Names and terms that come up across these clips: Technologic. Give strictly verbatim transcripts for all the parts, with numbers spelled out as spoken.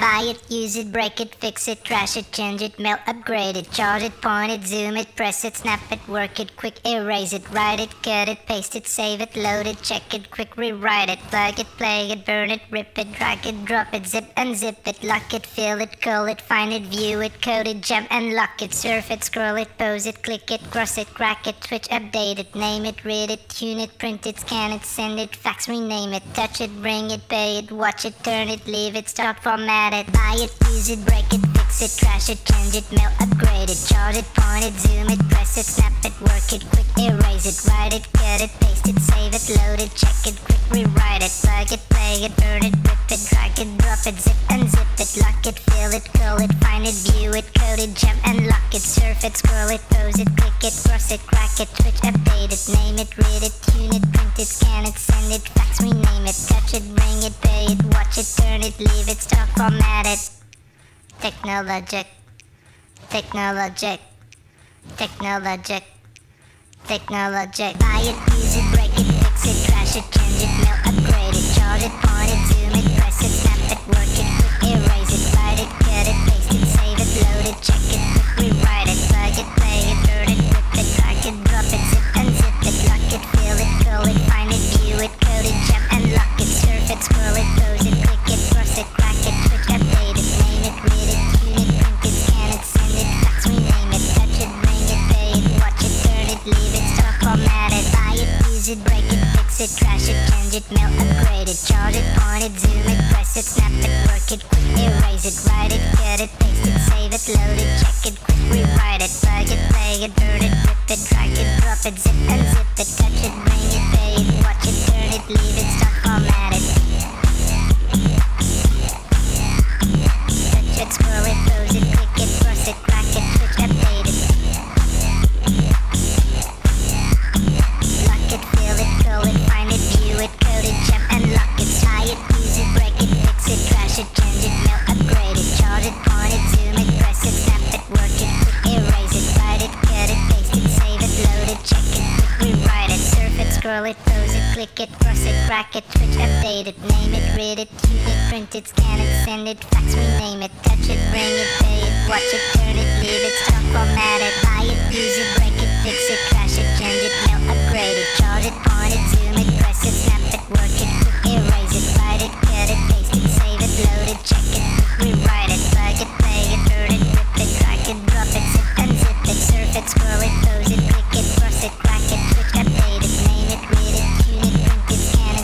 Buy it, use it, break it, fix it, trash it, change it, mail, upgrade it, charge it, point it, zoom it, press it, snap it, work it, quick erase it, write it, cut it, paste it, save it, load it, check it, quick rewrite it, plug it, play it, burn it, rip it, drag it, drop it, zip unzip it, lock it, fill it, curl it, find it, view it, code it, jump and lock it, surf it, scroll it, pose it, click it, cross it, crack it, switch, update it, name it, read it, tune it, print it, scan it, send it, fax, rename it, touch it, bring it, pay it, watch it, turn it, leave it, stop, format it, buy it, use it, break it, fix it, trash it, change it, mail, upgrade it, charge it, point it, zoom it, press it, snap it, work it, quick erase it, write it, cut it, paste it, save it, load it, check it, quick rewrite it, plug it, play it, burn it, rip it, drag it, drop it, zip unzip it, lock it, fill it, curl it, find it, view it, code it, jump and lock it, surf it, scroll it, pose it, click it, cross it, crack it, switch, update it, name it, read it, tune it, print it, scan it, send it, fax, rename it, touch it, bring it, pay it, watch it, turn it, leave it, stop, format it. Technologic, technologic, technologic, technologic. Buy it, use it, break it, fix it, trash it, change it, mail, upgrade it, charge it, point it, zoom it, press it, snap it, work it, quick erase it, write it, cut it, paste it, save it, load it, check it, quick rewrite it, plug it, play it, burn it, rip it, drag it, drop it, zip unzip it, lock it, fill it, curl it, find it, view it, code it, jump and lock it, surf it, scroll it, pose it, click it, cross it, crack it, switch, update it, name it, read it, tune it, print it, scan it, send it, fax, rename it, touch it, bring it, pay it, watch it, turn it, leave it, stop, format it, buy it, use it, break it, fix it, trash it, change it, mail, upgrade it, charge it, point it, zoom it, press it, snap it, work it, quick erase it, write it, cut it, paste it, save it, load it, check it, quick rewrite it, plug it, play it, burn it, rip it, drag it, drop it, zip unzip it, touch it, bring it, pay it, watch it, turn it, leave it, stop, format it. Touch it, scroll it, pose it, click it, cross it, crack it, switch, update it, lock it, fill it, curl it, find it, view it, code it, jump and lock it, tie it, use it, break it, fix it, trash it, change it, mail, upgrade it, charge it, point it, zoom it, press it, snap it, work it, quick erase it, write it, cut it, paste it, save it, load it, check it, quick rewrite it, surf it, scroll it, pose it, click it, cross it, crack it, switch, update it, name it, read it, tune it, print it, scan it, send it, fax, rename it, touch it, bring it, pay it, watch it, turn it, leave it, stop, format it, buy it, use it, break it, fix it, trash it, change it, mail, upgrade it, charge it, point it, zoom it, press it, snap it, work it, quick erase it, write it, cut it, paste it, save it, load it, check it, quick rewrite it, plug it, play it, burn it, rip it, drag it, drop it, zip unzip it, surf it, scroll it, pose it, click it, cross it, crack it, switch, update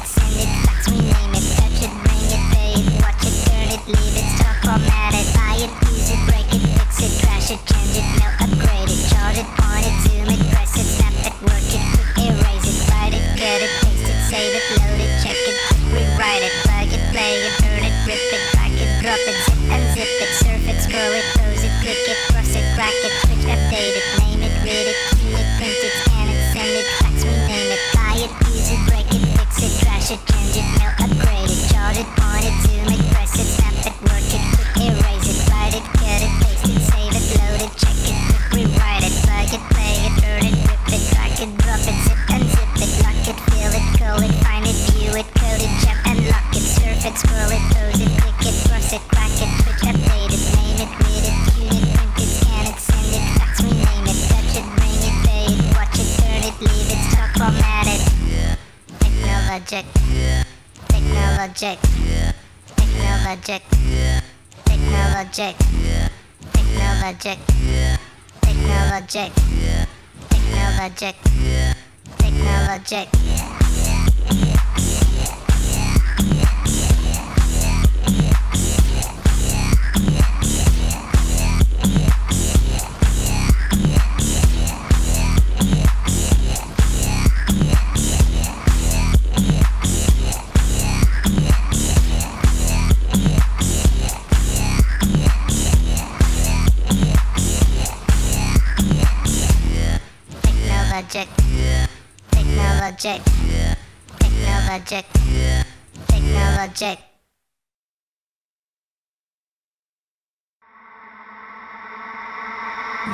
it, name it, read it, tune it, print it, scan it, send it, fax, rename it, touch it, bring it, pay it, watch it, turn it, leave it, stop, format it, buy it, use it, break it, fix it, trash it, change it, mail, upgrade it, charge it, point it, zoom it, press it, snap it, work it, quick erase it, write it, cut it, paste it, save it, load it, check it, rewrite it, plug it, play it, burn it, rip it, drag it, drop it, zip unzip it, surf it, scroll it, pose it, click it, cross it, crack it, switch, update it, name it, read it, tune it, print it, scan it, send it, fax, rename it, buy it, use it, break it, fix it, trash it, change it, mail, upgrade it, charge it, point it, zoom it, press it, snap it, work it, quick erase it, write it, cut it, paste it, save it, load it, check it, quick rewrite it, plug it, play it, burn it, rip it, drag it, drop it, zip unzip it, lock it, fill it, curl it, find it, view it, code it, jump and lock it, surf it, scroll it, pose it, click it, cross it, crack it, switch, update it, name it, read it, tune it, print it, scan it, send it, fax, rename it, touch it, bring it, pay it, watch it, turn it, leave it, stop, format it. Technologic, technologic, technologic, technologic, technologic, technologic, technologic, technologic. Technologic, technologic, technologic.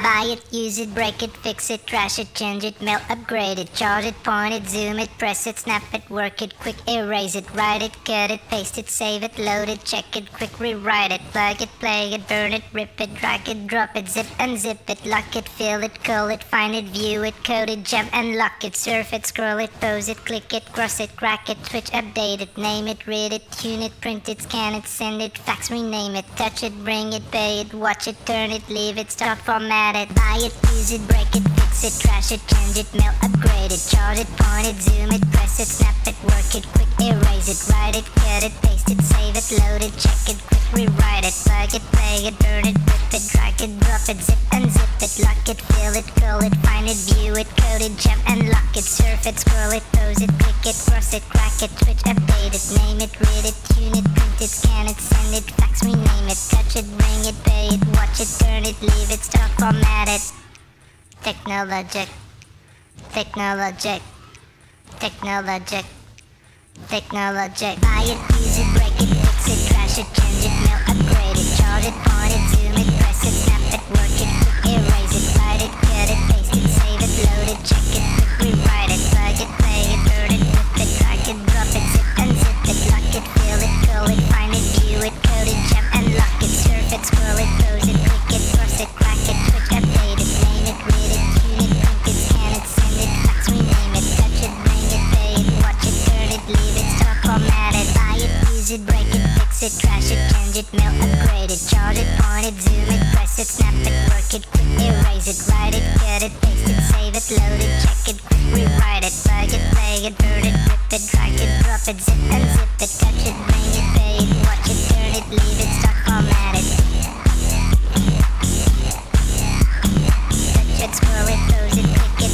Buy it, use it, break it, fix it, trash it, change it, melt, upgrade it, charge it, point it, zoom it, press it, snap it, work it, quick erase it, write it, cut it, paste it, save it, load it, check it, quick rewrite it, plug it, play it, burn it, rip it, drag it, drop it, zip, unzip it, lock it, fill it, call it, find it, view it, code it, jump and lock it, surf it, scroll it, pose it, click it, cross it, crack it, switch, update it, name it, read it, tune it, print it, scan it, send it, fax, rename it, touch it, bring it, pay it, watch it, turn it, leave it, stop, format it, buy it, use it, break it, fix it, trash it, change it, mail, upgrade it, charge it, point it, zoom it, press it, snap it, work it, quick erase it, write it, cut it, paste it, save it, load it, check it, quick rewrite it, plug it, play it, burn it, rip it, drag it, drop it, zip, unzip it, lock it, fill it, curl it, find it, view it, code it, jump and lock it, surf it, scroll it, pose it, click it, cross it, crack it, switch, update it, name it, read it, tune it, print it, scan it, send it, fax, rename it, touch it, bring it, pay it, watch it, turn it, leave it, stop, format it. Technologic, technologic, technologic, technologic. Buy it, use it, break it, fix it, trash it, change it, mail, upgrade it, charge it, point it, zoom it, press it, snap it, work it, quick erase it, write it, cut it, paste it, save it, load it, check it, quick rewrite it, plug it, play it, burn it, rip it, drag it, drop it, zip, unzip it, lock it, fill it, curl it, find it, view it, code it, jump and lock it, surf it, scroll it, pose it, click it, cross it, crack it, switch, update it, name it, read it, tune it, print it, scan it, send it, fax, rename it, touch it, bring it, pay it, watch it, turn it, leave it, stop, format it, buy it, use it, break it, fix it, trash it, change it, mail, upgrade it, charge it, point it, zoom it, press it, snap it, work it, quick erase it, write it, cut it, paste it, save it, load it, check it, quick rewrite it, plug it, play it, burn it, rip it, drag it, drop it, zip, unzip it, touch it, bring it, pay it, watch it, turn it, leave it, stop, format it. Touch it, scroll it, pose it, click it, cross it, crack it, switch, update it, lock it, fill it, curl it,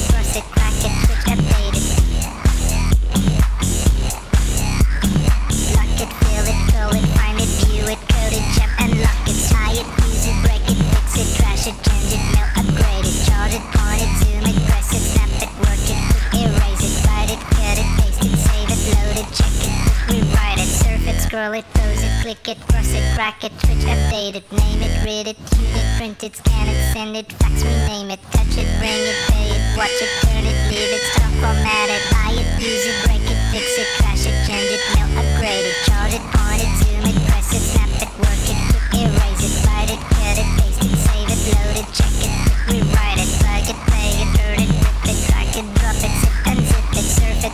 find it, view it, code it, jump and lock it, tie it, use it, break it, fix it, trash it, change it, mail, upgrade it, charge it, point it, zoom it, press it, snap it, work it, quick erase it, write it, cut it, paste it, save it, load it, check it, quick rewrite it, surf it, scroll it, pose it, click it, cross it, crack it, switch, update it, name it, read it, tune it, print it, scan it, send it, fax, rename it, touch it, bring it, pay it, watch it, turn it, leave it, stop, format it, buy it, use it, break it, fix it, trash it, change it, mail, upgrade it, charge it, point it, zoom it, press it, snap it, work it, quick erase it, write it, cut it, paste it, save it, load it, check it, quick rewrite it, plug it, play it, burn it, rip it, drag it,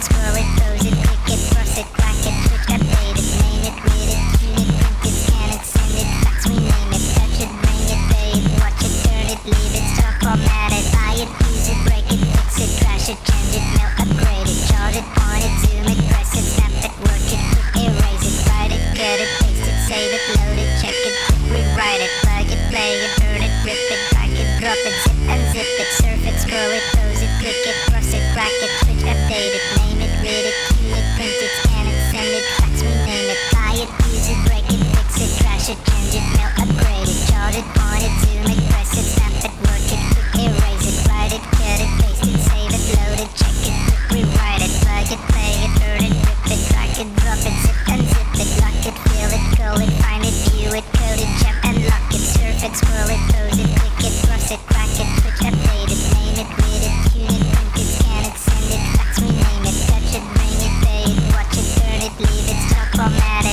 drop it, zip, unzip it, surf it, scroll it, pose it, click it, cross it, crack it, switch, update it, name it, read it, tune it, print it, scan it, send it, fax, rename it, touch it, bring it, pay it, watch it, turn it, leave it, stop, format it, buy it, use it, break it, fix it, trash it, change it, mail, upgrade it, charge it, point it, zoom it, press it, snap it, work it, quick erase it, write it, cut it, paste it, save it, load it, check it, quick rewrite it, plug it, play it, burn it, rip it, drag it, drop it, zip, unzip it, surf it, scroll it, pose it, click it, cross it, crack it, switch, update it, name it, read it, tune it, print it, scan it, send it, fax, rename it, buy it, use it, break it, fix it, trash it, change it, mail, upgrade it, charge it, point it, zoom it, press it, snap it, work it, quick erase it, write it, cut it, paste it, save it, load it, check it, quick rewrite it, plug it, play it, burn it, rip it, drag it, drop it, zip, unzip it, lock it, fill it, curl it, find it, view it, code it, jump and lock it, surf it, scroll it, pose it, click it, cross it, crack it, switch, update it, name it, read it, tune it, print it, scan it, send it, fax, rename it, touch it, bring it, pay it, watch it, turn it, leave it, stop, format it.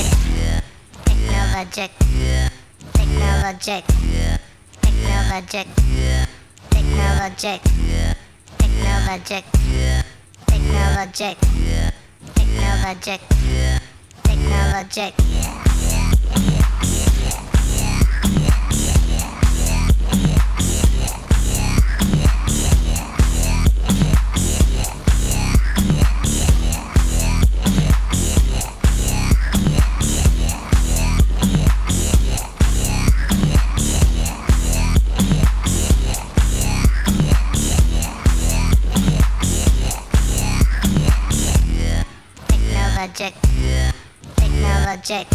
Technologic, technologic, technologic, technologic, technologic, technologic, technologic, technologic. Technologic,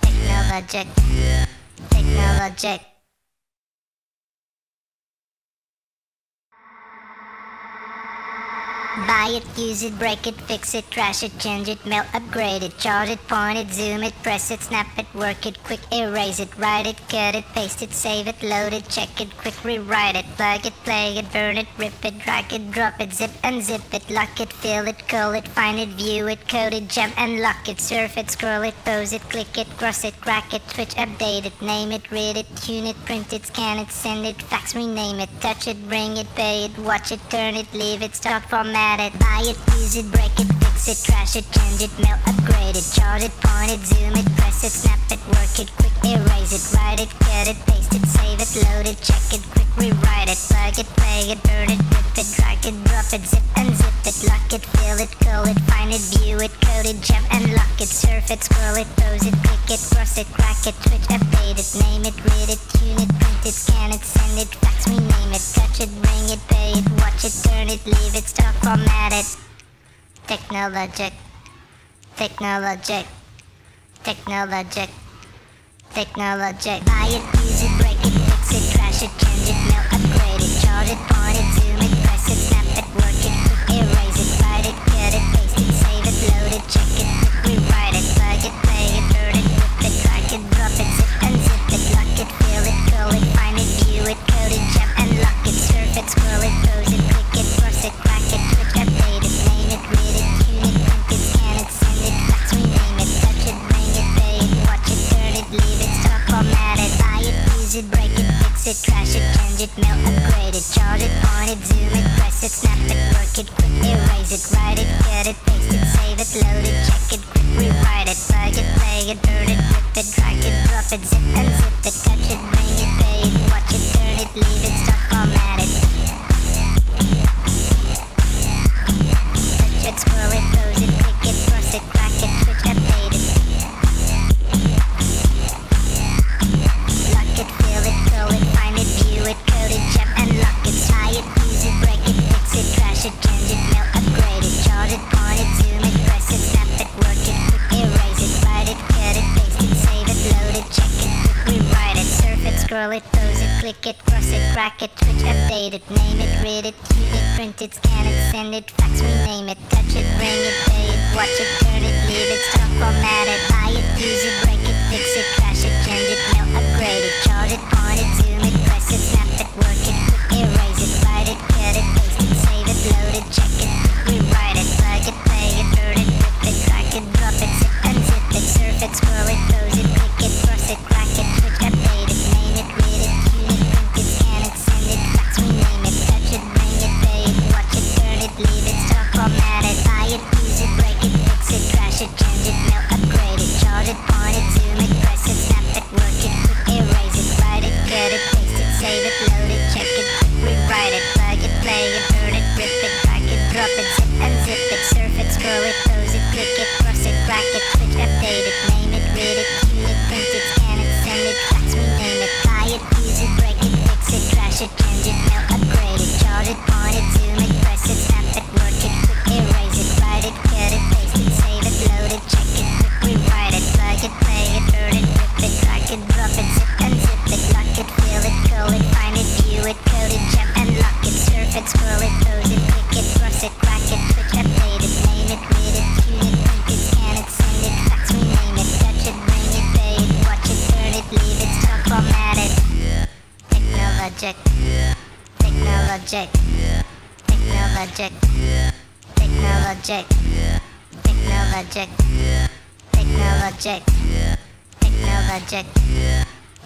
technologic, technologic. Buy it, use it, break it, fix it, trash it, change it, melt, upgrade it, chart it, point it, zoom it, press it, snap it, work it, quick erase it, write it, cut it, paste it, save it, load it, check it, quick rewrite it, plug it, play it, burn it, rip it, drag it, drop it, zip unzip it, lock it, fill it, call it, find it, view it, code it, jump and lock it, surf it, scroll it, pose it, click it, cross it, crack it, switch, update it, name it, read it, tune it, print it, scan it, send it, fax, rename it, touch it, bring it, pay it, watch it, turn it, leave it, stop, format it, buy it, use it, break it, fix it, trash it, change it, melt, upgrade it, chart it, point it, zoom it, press it, snap it, work it, quick erase it, write it, cut it, paste it, save it, load it, check it, quick rewrite it, plug it, play it, burn it, rip it, drag it, drop it, zip unzip it, lock it, fill it, call it, find it, view it, code it, jump and lock it, surf it, scroll it, pose it, click it, cross it, crack it, switch, update it, name it, read it, tune it, print it, scan it, send it, fax, rename it, touch it, bring it, pay it, watch it, turn it, leave it, stop, format it. Technologic, technologic, technologic, technologic. Buy it, use it, break it, fix it, trash it, change it, melt, upgrade it, chart it, point it, zoom it, press it, snap it, work it, quick erase it, write it, cut it, paste it, save it, load it, check it, quick rewrite it, plug it, play it, burn it, rip it, drag it, drop it, zip unzip it, lock it, fill it, curl it, find it, view it, code it, jump and lock it, surf it, scroll it, pose it, click it, cross it, crack it, switch, update it, name it, read it, tune it, print it, scan it, send it, fax, rename it, touch it, bring it, pay it, watch it, turn it, leave it, stop, format it, buy it, use it, break it, fix it, trash it, change it, melt, upgrade it, chart it, point it, zoom it, press it, snap it, work it, quick erase it, write it, cut it, paste it, save it, load it, check it, quick rewrite it, plug it, play it, burn it, rip it, drag it, drop it, zip unzip it, touch it, bring it, pay it, watch it, turn it, leave it, stop, format it. Touch it, scroll it, pose it, click it, cross it, crack it, switch, update it, lock it, fill it, curl it, find it, view it, code it, jump and lock it, tie it, use it, break it, fix it, trash it, change it, melt, upgrade it, chart it, point it, zoom it, press it, snap it, work it, quick erase it, write it, cut it, paste it, save it, load it, check it, quick rewrite it, surf it, scroll it, pose it, click it, cross it, crack it, switch, update it, name it, read it, tune it, print it, scan it, send it, fax, rename it, touch it, bring it, pay it, watch it, turn it, leave it, stop, format it, buy it, use it, break it, fix it, trash it, change it, melt, upgrade it, chart it, point it, zoom it, press it, snap it, work it, quick erase it, write it, cut it, paste it, save it, load it, check it, rewrite it, plug it, play it, burn it, rip it, crack it, drop it, zip unzip it, surf it, scroll it, pose it, click it, cross it, crack it, switch, update it, name it, read it, tune it, print it, scan it, send it, fax, rename it, touch it, bring it, pay it, watch it, turn it, leave it, stop, format it, buy it, use it, break it, fix it, trash it, change it, melt, upgrade it, chart it, point it, zoom it, press it, snap it, work it, quick erase it, write it, cut it, paste it, save it, load it, check it, rewrite it, plug it, play it, burn it, rip it, crack it, drop it, zip unzip it, surf it, scroll it, pose it, click it, cross it, crack it, switch, update it, name it, read it, tune it, print it, scan it, send it, fax, rename it, buy it, use it, break it, fix it, trash it, change it, melt, upgrade it, chart it, point it, zoom it, press it, snap it, work it, quick erase it, write it, cut it, paste it, save it, load it, check it, quick rewrite it, plug it, play it, burn it, rip it, crack it, drop it, zip unzip it, lock it, fill it, curl it, find it, view it, code it, jump and lock it, surf it, scroll it, pose it, click it, cross it, crack it, switch, update it, name it, read it, tune it, print it, scan it, send it, fax, rename it, touch it, bring it, pay it, watch it, turn it, leave it, stop, format it. Technologic, technologic, technologic, technologic, technologic, technologic,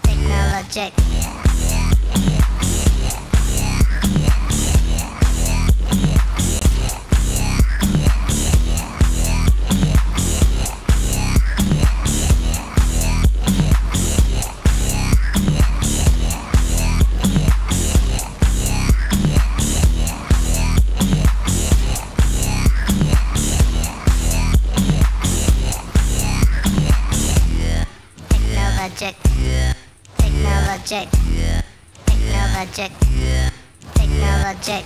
technologic, technologic. Technologic, technologic, technologic.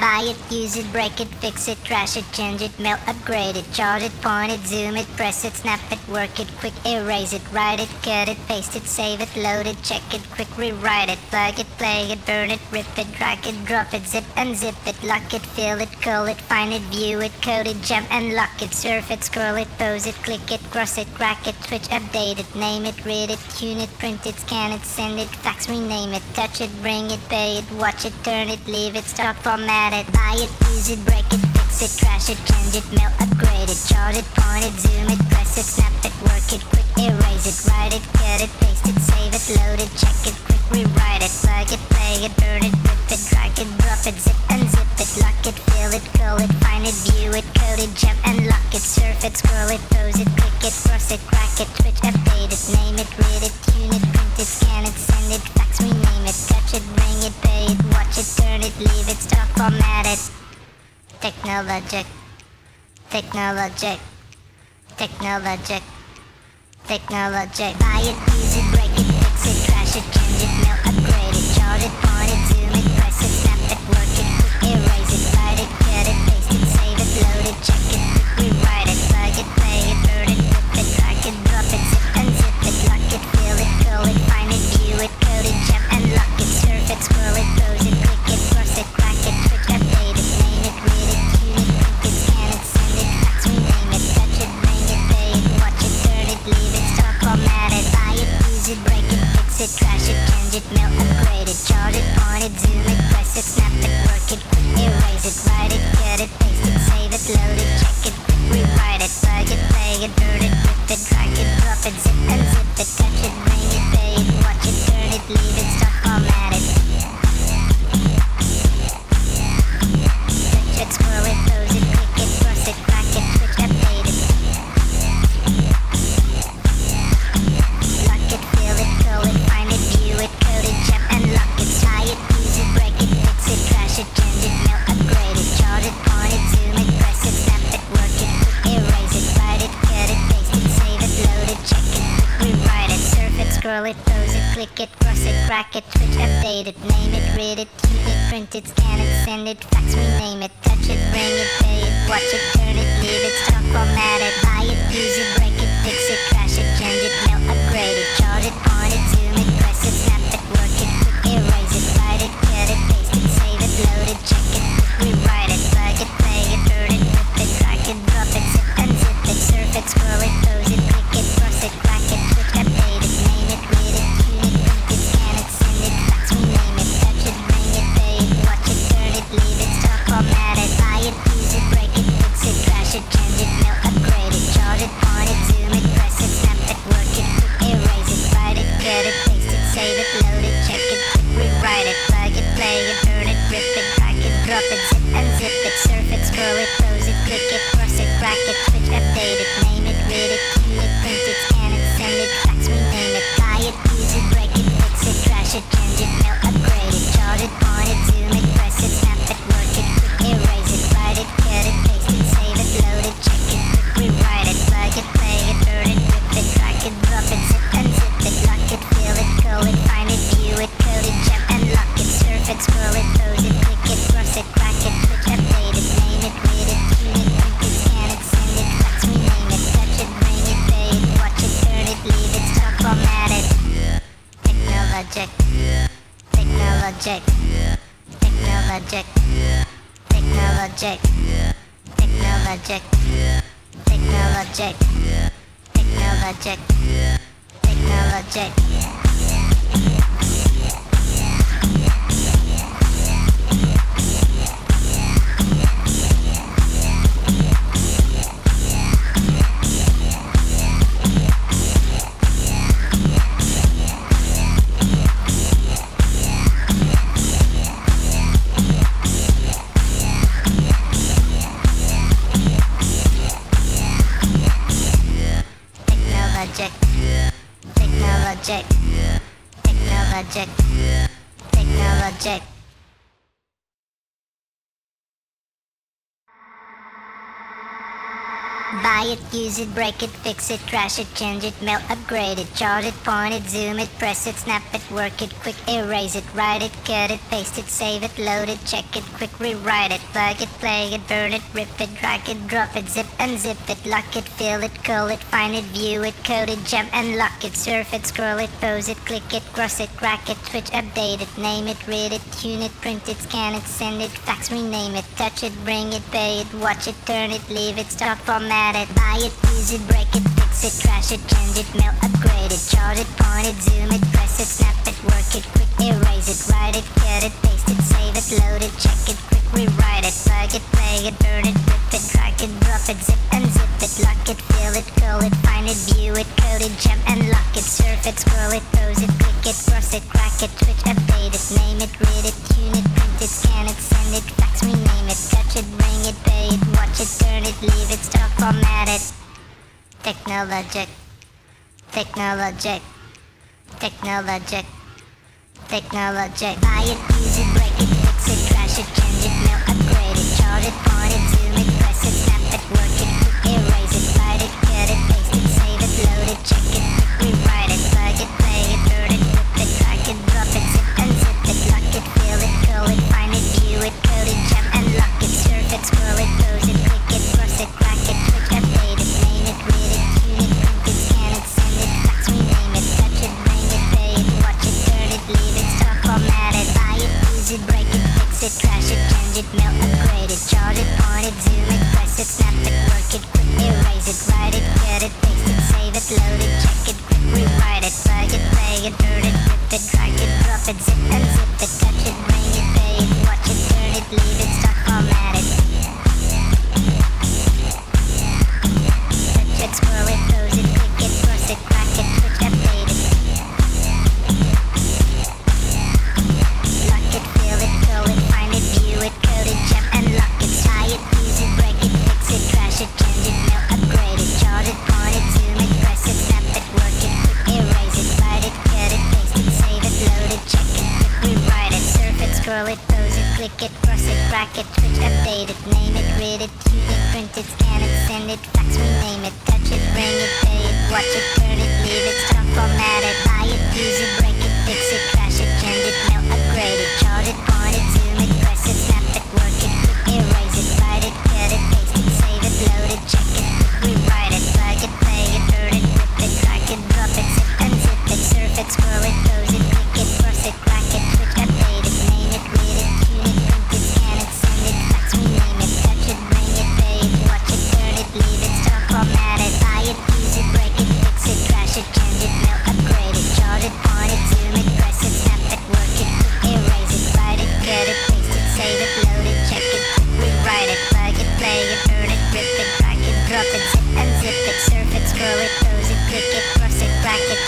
Buy it, use it, break it, fix it, trash it, change it, melt, upgrade it, chart it, point it, zoom it, press it, snap it, work it, quick erase it, write it, cut it, paste it, save it, load it, check it, quick rewrite it, plug it, play it, burn it, rip it, drag it, drop it, zip, unzip it, lock it, fill it, call it, find it, view it, code it, jump, unlock it, surf it, scroll it, pose it, click it, cross it, crack it, switch, update it, name it, read it, tune it, print it, scan it, send it, fax, rename it, touch it, bring it, pay it, watch it, turn it, leave it, stop, format it, buy it, use it, break it, fix it, trash it, change it, melt, upgrade it, chart it, point it, zoom it, press it, snap it, work it, quick erase it, write it, cut it, paste it, save it, load it, check it, quick rewrite it, plug it, play it, burn it, rip it, drag it, drop it, zip, unzip it, lock it, fill it, call it, find it, view it, code it, jump, unlock it, surf it, scroll it, pose it, click it, cross it, crack it, switch, update it, name it, read it, tune it, print it, scan it, send it, fax, rename it, touch it, bring it, pay it, watch it, turn it, leave it, stop, format it. Technologic, technologic, technologic, technologic. Buy it, use it, break it, fix it, trash it, change it, melt, upgrade it, chart it, point it, zoom it, press it, snap it, work it, quick erase it, write it, cut it, paste it, save it, load it, check it, quick rewrite it, plug it, play it, burn it, rip it, drag it, drop it, zip, unzip it, lock it, fill it, curl it, find it, view it, code it, jump, unlock it, surf it, scroll it, pose it, click it, cross it, crack it, switch, update it, name it, read it, tune it, print it, scan it, send it, fax, rename it, touch it, bring it, pay it, watch it, turn it, leave it, stop, format it, buy it, use it, break it, fix it, trash it, change it, melt, upgrade it, chart it, point it, zoom it, press it, snap it, work it, quick erase it, write it, cut it, paste it, save it, load it, check it, quick rewrite it, plug it, play it, burn it, rip it, drag it, drop it, zip, unzip it, touch it, bring it, pay it, watch it, turn it, leave it, stop, format it. Touch it, scroll it, pose it, click it, cross it, crack it, switch, update it, lock it, fill it, curl it, find it, view it, code it, jump, unlock it, tie it, use it, break it, fix it, trash it, change it, melt, upgrade it, chart it, point it, zoom it, press it, snap it, work it, quick erase it, write it, cut it, paste it, save it, load it, check it, quick rewrite it, surf it, scroll it, pose it, click it, cross it, crack it, switch, update it, name it, read it, tune it, print it, scan it, send it, fax, rename it, touch it, bring it, pay it, watch it, turn it, leave it, stop, format it, buy it, use it, break it, fix it, trash it, change it, melt, upgrade it, chart it, point it, zoom it, press it, snap it, work it, quick erase it, write it, cut it, paste it, save it, load it, check it, quick rewrite it, plug it, play it, burn it, rip it, drag it, drop it, zip, unzip it, surf it, scroll it, pose it, click it, cross it, crack it, switch, update it, name it, read it, tune it, print it, scan it, send it, fax, rename it, touch it, bring it, pay it, watch it, turn it, leave it, stop, format it, buy it, use it, break it, fix it, trash it, change it, melt, upgrade it, chart it, point it, zoom it, press it, snap it, work it, quick erase it, write it, cut it, paste it, save it, load it, check it, rewrite it, plug it, play it, burn it, rip it, drag it, drop it, zip, unzip it, surf it, scroll it, pose it, click it, cross it, crack it, switch, update it, name it, read it, tune it, print it, scan it, send it, fax, rename it, buy it, use it, break it, fix it, trash it, change it, melt, upgrade it, chart it, point it, zoom it, press it, snap it, work it, quick erase it, write it, cut it, paste it, save it, load it, check it, quick rewrite it, plug it, play it, burn it, rip it, drag it, drop it, zip, unzip it, lock it, fill it, curl it, find it, view it, code it, jump, unlock it, surf it, scroll it, pose it, click it, cross it, crack it, switch, update it, name it, read it, tune it, print it, scan it, send it, fax, rename it, touch it, bring it, pay it, watch it, turn it, leave it, stop, format it. Technologic, technologic, technologic, technologic, technologic, technologic, technologic, technologic. Technologic, technologic, technologic. Buy buy it, use it, break it, fix it, trash it, change it, melt, upgrade it, chart it, point it, zoom it, press it, snap it, work it, quick erase it, write it, cut it, paste it, save it, load it, check it, quick rewrite it, plug it, play it, burn it, rip it, drag it, drop it, zip unzip it, lock it, fill it, curl it, find it, view it, code it, jump and lock it, surf it, scroll it, pose it, click it, cross it, crack it, switch, update it, name it, read it, tune it, print it, scan it, send it, fax, rename it, touch it, bring it, pay it, watch it, turn it, leave it, stop, format it, buy it, use it, break it, fix it, trash it, change it, mail, upgrade it, chart it, point it, zoom it, press it, snap it, work it, quick erase it, write it, cut it, paste it, save it, load it, check it, quick rewrite it, plug it, play it, burn it, rip it, drag it, drop it, zip unzip it, lock it, fill it, curl it, find it, view it, code it, jump and lock it, surf it, scroll it, pose it, click it, cross it, crack it, switch, update it, name it, read it, tune it, print it, scan it, send it, fax, rename it, touch it, bring it, pay it, watch it, turn it, leave it, stop, format it. Technologic, technologic, technologic, technologic. Buy it, use it, break it, fix it, trash it, change it, mail, upgrade it, chart it, point it, zoom it, press it, snap it, work it, quick erase it, write it, cut it, paste it, save it, load it, check it, quick rewrite it, plug it, play it, burn it, rip it, drag it, drop it, zip unzip it, lock it, fill it, curl it, find it, view it, code it, jump and lock it, surf it, scroll it, pose it, click it, cross it, crack it, switch, update it, name it, read it, tune it, print it, scan it, send it, fax, rename it, touch it, bring it, pay it, watch it, turn it, leave it, stop, format it, buy it, use it, break it, fix it, trash it, change it, melt, upgrade it, chart it, point it, zoom it, press it, snap it, work it, quick erase it, write it, cut it, paste it, save it, load it, check it, quick rewrite it, plug it, play it, burn it, rip it, drag it, drop it, zip unzip it, touch it, bring it, pay it, watch it, turn it, leave it, stop, format it. Touch it, scroll it, pose it, click it, cross it, crack it, switch, update it, lock it, fill it, curl it, find it, view it, code it, jump and lock it, tie it, use it, break it, fix it, trash it, change it, mail, upgrade it, chart it, point it, zoom it, press it, snap it, work it, quick erase it, write it, cut it, paste it, save it, load it, check it, quick rewrite it, surf it, scroll it, pose it, click it, cross it, crack it, switch, update it, name it, read it, tune it, print it, scan it, send it, fax, rename it, touch it, bring it, pay it, watch it, turn it, leave it, stop, format it, buy it, use it, break it, fix it, trash it, change it, mail, upgrade it, chart it, point it, zoom it, press it, snap it, work it, quick erase it, write it, cut it, paste it, save it, load it, check it, quick rewrite it, plug it, play it, burn it, rip it, drag it, drop it, zip unzip it, surf it, scroll it, pose it, click it, cross it, crack it, switch, update it, name it, read it, tune it, print it, scan it, send it, fax, rename it, touch it, bring it, pay it, watch it, turn it, leave it, stop, format it, buy it, use it, break it, fix it, trash it, change it, mail, upgrade it, chart it, point it, zoom it, press it, snap it, work it, quick erase it, write it, cut it, paste it, save it, load it, check it, rewrite it, plug it, play it, burn it, rip it, drag it, drop it, zip unzip it, surf it, scroll it, pose it, click it, cross it, crack it,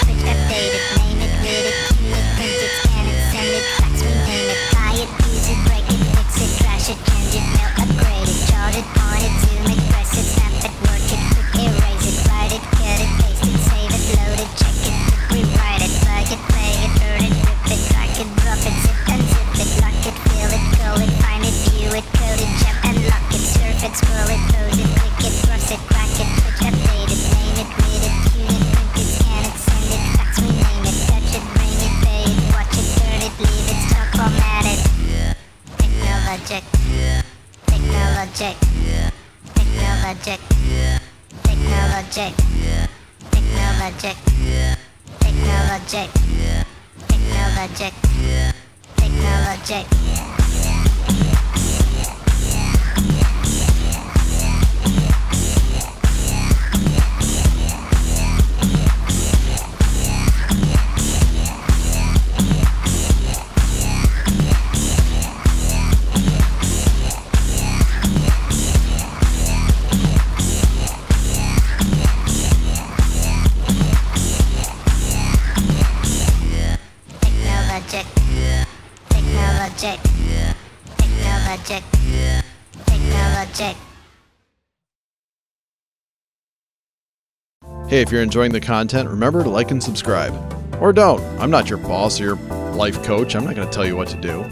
switch, update it, name it, read it, tune it, print it, scan it, send it, fax, rename it, buy it, use it, break it, fix it, trash it, change it, mail, upgrade it, chart it, point it, zoom it, press it, snap it, work it, quick erase it, write it, cut it, paste it, save it, load it, check it, quick rewrite it, plug it, play it, burn it, rip it, drag it, drop it, zip unzip it, lock it, fill it, curl it, find it, view it, code it, jump and lock it, surf it, scroll it, pose it, click it, cross it, crack it, switch, update it, name it, read it, tune it, print it, scan it, send it, fax, rename it, touch it, bring it, pay it, watch it, turn it, leave it, stop, format it. Technologic, technologic, technologic, technologic, technologic, technologic, technologic, technologic. Technologic, technologic, technologic. Hey, if you're enjoying the content, remember to like and subscribe. Or don't. I'm not your boss or your life coach. I'm not going to tell you what to do.